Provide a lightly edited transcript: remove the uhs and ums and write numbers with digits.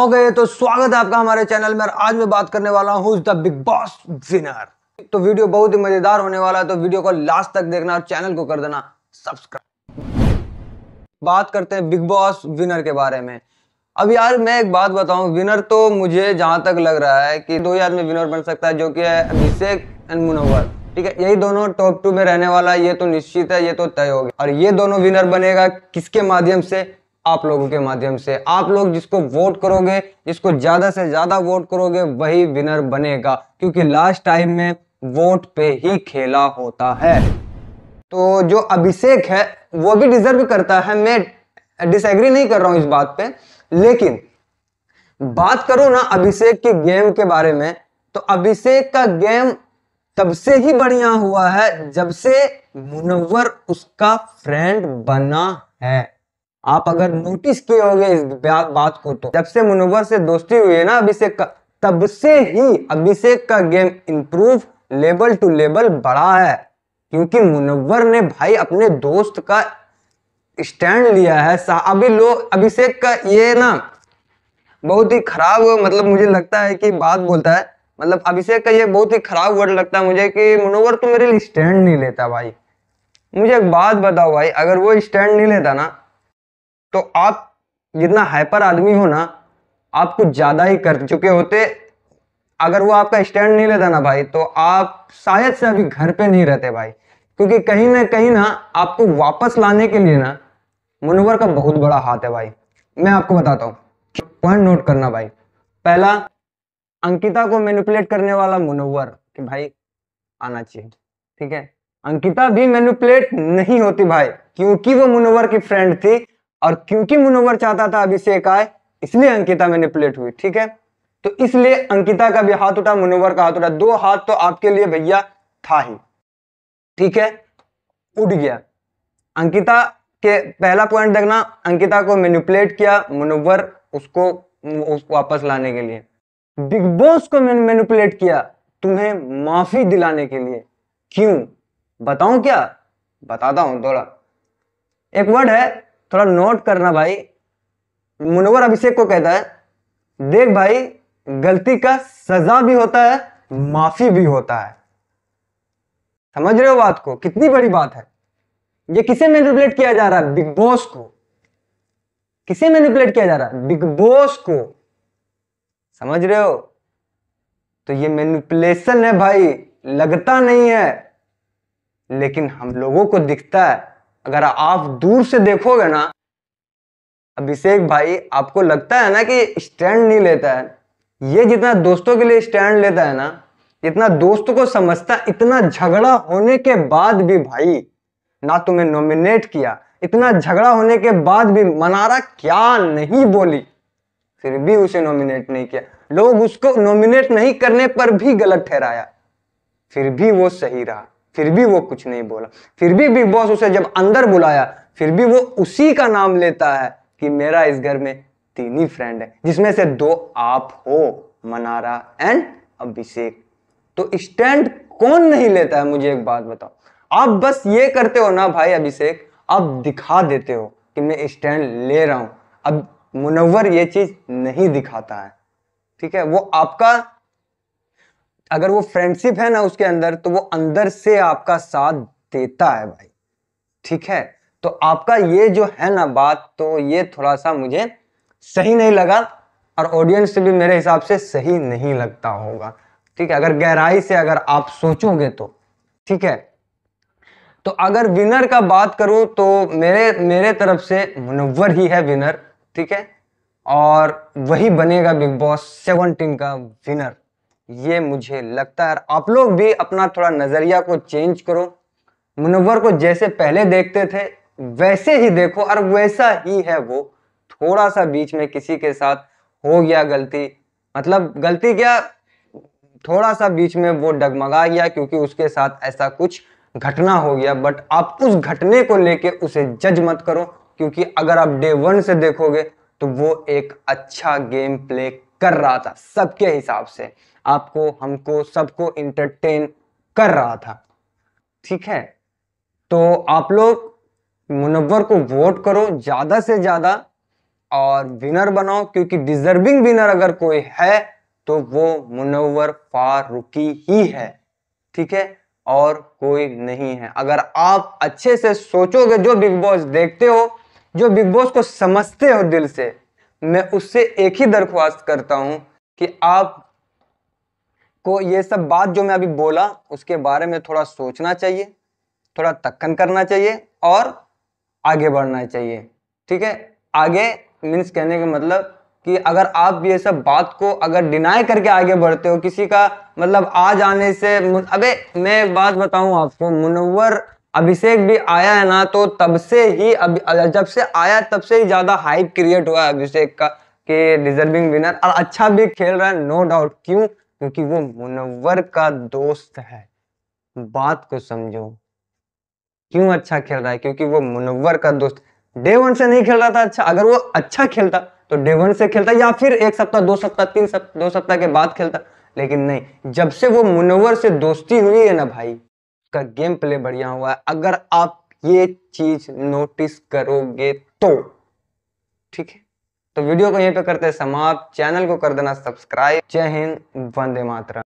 Okay, तो स्वागत है आपका हमारे चैनल में और आज मैं बात करने वाला हूँ द बिग बॉस विनर। तो वीडियो बहुत ही मजेदार होने वाला है, तो वीडियो को लास्ट तक देखना और चैनल को कर देना सब्सक्राइब। बात करते हैं बिग बॉस विनर के बारे में। अब यार मैं एक बात बताऊं, विनर तो मुझे जहां तक लग रहा है कि 2000 में विनर बन सकता है, जो कि है अभिषेक एंड मुनव्वर। ठीक है, यही दोनों टॉप 2 में रहने वाला है, ये तो निश्चित है, ये तो तय हो गया। और ये दोनों विनर बनेगा किसके माध्यम से? आप लोगों के माध्यम से। आप लोग जिसको वोट करोगे, जिसको ज्यादा से ज्यादा वोट करोगे, वही विनर बनेगा, क्योंकि लास्ट टाइम में वोट पे ही खेला होता है। तो जो अभिषेक है वो भी डिजर्व करता है, मैं डिसएग्री नहीं कर रहा हूं इस बात पे, लेकिन बात करो ना अभिषेक के गेम के बारे में, तो अभिषेक का गेम तब से ही बढ़िया हुआ है जब से मुनव्वर उसका फ्रेंड बना है। आप अगर नोटिस किए होंगे इस बात को, तो जब से मुनव्वर से दोस्ती हुई है ना अभिषेक का, तब से ही अभिषेक का game improve level to level बढ़ा है, क्योंकि मुनव्वर ने भाई अपने दोस्त का स्टैंड लिया है। अभी लोग अभिषेक का ये ना बहुत ही खराब, मतलब मुझे लगता है कि बात बोलता है, मतलब अभिषेक का ये बहुत ही खराब वर्ड लगता है मुझे कि मुनव्वर तो मेरे लिए स्टैंड नहीं लेता। भाई मुझे एक बात बताओ भाई, अगर वो स्टैंड नहीं लेता ना, तो आप जितना हाइपर आदमी हो ना, आप कुछ ज्यादा ही कर चुके होते। अगर वो आपका स्टैंड नहीं लेता ना भाई, तो आप शायद से अभी घर पे नहीं रहते भाई, क्योंकि कहीं ना आपको वापस लाने के लिए ना मुनव्वर का बहुत बड़ा हाथ है भाई। मैं आपको बताता हूँ, पॉइंट नोट करना भाई। पहला, अंकिता को मैनिपुलेट करने वाला मुनव्वर, कि भाई आना चाहिए। ठीक है, अंकिता भी मैनिपुलेट नहीं होती भाई, क्योंकि वो मुनव्वर की फ्रेंड थी और क्योंकि मुनव्वर चाहता था अभिषेक आए, इसलिए अंकिता मैनिपुलेट हुई। ठीक है, तो इसलिए अंकिता का भी हाथ उठा, मुनव्वर का हाथ उठा, 2 हाथ तो आपके लिए भैया था ही। ठीक है, उठ गया अंकिता के। पहला पॉइंट देखना, अंकिता को मैनिपुलेट किया मुनव्वर उसको वापस लाने के लिए। बिग बॉस को मैनिपुलेट किया तुम्हें माफी दिलाने के लिए। क्यों बताऊं? क्या बताता हूं, थोड़ा एक वर्ड है, थोड़ा नोट करना भाई। मुनव्वर अभिषेक को कहता है, देख भाई, गलती का सजा भी होता है, माफी भी होता है। समझ रहे हो बात को? कितनी बड़ी बात है। ये किसे मैनिपुलेट किया जा रहा है? बिग बॉस को। किसे मैनिपुलेट किया जा रहा है? बिग बॉस को। समझ रहे हो? तो ये मैनिपुलेशन है भाई, लगता नहीं है लेकिन हम लोगों को दिखता है। अगर आप दूर से देखोगे ना अभिषेक भाई, आपको लगता है ना कि स्टैंड नहीं लेता है। ये जितना दोस्तों के लिए स्टैंड लेता है ना, इतना दोस्तों को समझता, इतना झगड़ा होने के बाद भी भाई ना तुम्हें नॉमिनेट किया, इतना झगड़ा होने के बाद भी मनारा क्या नहीं बोली, फिर भी उसे नॉमिनेट नहीं किया। लोग उसको नॉमिनेट नहीं करने पर भी गलत ठहराया, फिर भी वो सही रहा, फिर भी वो कुछ नहीं बोला। फिर भी बिग बॉस उसे जब अंदर बुलाया, फिर भी वो उसी का नाम लेता है कि मेरा इस घर में 3 ही फ्रेंड है, जिसमें से 2 आप हो, मनारा एंड अभिषेक। तो स्टैंड कौन नहीं लेता है? मुझे एक बात बताओ, आप बस ये करते हो ना भाई अभिषेक, आप दिखा देते हो कि मैं स्टैंड ले रहा हूं। अब मुनव्वर ये चीज नहीं दिखाता है। ठीक है, वो आपका, अगर वो फ्रेंडशिप है ना उसके अंदर, तो वो अंदर से आपका साथ देता है भाई। ठीक है, तो आपका ये जो है ना बात, तो ये थोड़ा सा मुझे सही नहीं लगा और ऑडियंस से भी मेरे हिसाब से सही नहीं लगता होगा। ठीक है, अगर गहराई से अगर आप सोचोगे तो। ठीक है, तो अगर विनर का बात करूं तो मेरे तरफ से मुनव्वर ही है विनर। ठीक है, और वही बनेगा बिग बॉस 17 का विनर, ये मुझे लगता है। आप लोग भी अपना थोड़ा नजरिया को चेंज करो, मुनव्वर को जैसे पहले देखते थे वैसे ही देखो, और वैसा ही है वो। थोड़ा सा बीच में किसी के साथ हो गया गलती, मतलब गलती क्या, थोड़ा सा बीच में वो डगमगा गया क्योंकि उसके साथ ऐसा कुछ घटना हो गया, बट आप उस घटने को लेके उसे जज मत करो, क्योंकि अगर आप डे 1 से देखोगे तो वो एक अच्छा गेम प्ले कर रहा था सबके हिसाब से, आपको हमको सबको इंटरटेन कर रहा था। ठीक है, तो आप लोग मुनव्वर को वोट करो ज्यादा से ज्यादा, और विनर बनाओ, क्योंकि डिजर्विंग विनर अगर कोई है तो वो मुनव्वर फारूकी ही है, ठीक है, और कोई नहीं है। अगर आप अच्छे से सोचोगे, जो बिग बॉस देखते हो, जो बिग बॉस को समझते हो दिल से, मैं उससे एक ही दरख्वास्त करता हूं कि आप को ये सब बात जो मैं अभी बोला उसके बारे में थोड़ा सोचना चाहिए, थोड़ा तक्कन करना चाहिए और आगे बढ़ना चाहिए, ठीक है। आगे मीन्स कहने का मतलब कि अगर आप ये सब बात को अगर डिनाई करके आगे बढ़ते हो, किसी का मतलब आज आने से, अबे मैं बात बताऊं आपको, मुनव्वर अभिषेक भी आया है ना, तो तब से ही, अब जब से आया तब से ही ज़्यादा हाइप क्रिएट हुआ है अभिषेक का कि डिजर्विंग विनर, और अच्छा भी खेल रहा है नो डाउट। क्यों? क्योंकि वो मुनव्वर का दोस्त है। बात को समझो, क्यों अच्छा खेल रहा है? क्योंकि वो मुनव्वर का दोस्त, डे वन से नहीं खेल रहा था अच्छा। अगर वो अच्छा खेलता तो डे वन से खेलता, या फिर एक सप्ताह, दो सप्ताह, तीन सप्ताह, दो सप्ताह के बाद खेलता, लेकिन नहीं, जब से वो मुनव्वर से दोस्ती हुई है ना भाई, का गेम प्ले बढ़िया हुआ है। अगर आप ये चीज नोटिस करोगे तो ठीक है। तो वीडियो को यहीं पे करते हैं समाप्त, चैनल को कर देना सब्सक्राइब। जय हिंद, वंदे मातरम।